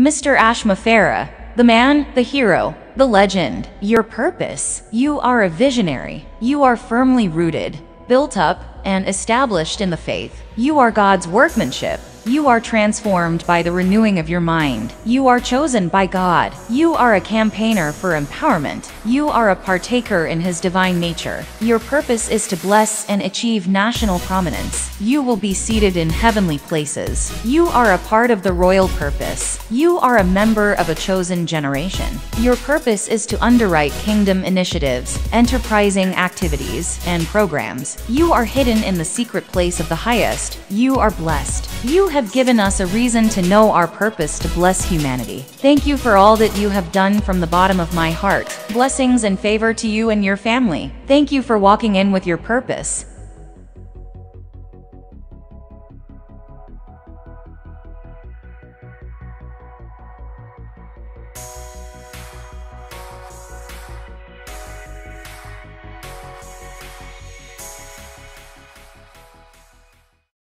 Mr. Ash Mufareh, the man, the hero, the legend. Your purpose. You are a visionary. You are firmly rooted, built up, and established in the faith. You are God's workmanship. You are transformed by the renewing of your mind. You are chosen by God. You are a campaigner for empowerment. You are a partaker in His divine nature. Your purpose is to bless and achieve national prominence. You will be seated in heavenly places. You are a part of the royal purpose. You are a member of a chosen generation. Your purpose is to underwrite kingdom initiatives, enterprising activities, and programs. You are hidden in the secret place of the highest. You are blessed. You have given us a reason to know our purpose to bless humanity. Thank you for all that you have done from the bottom of my heart. Blessings and favor to you and your family. Thank you for walking in with your purpose.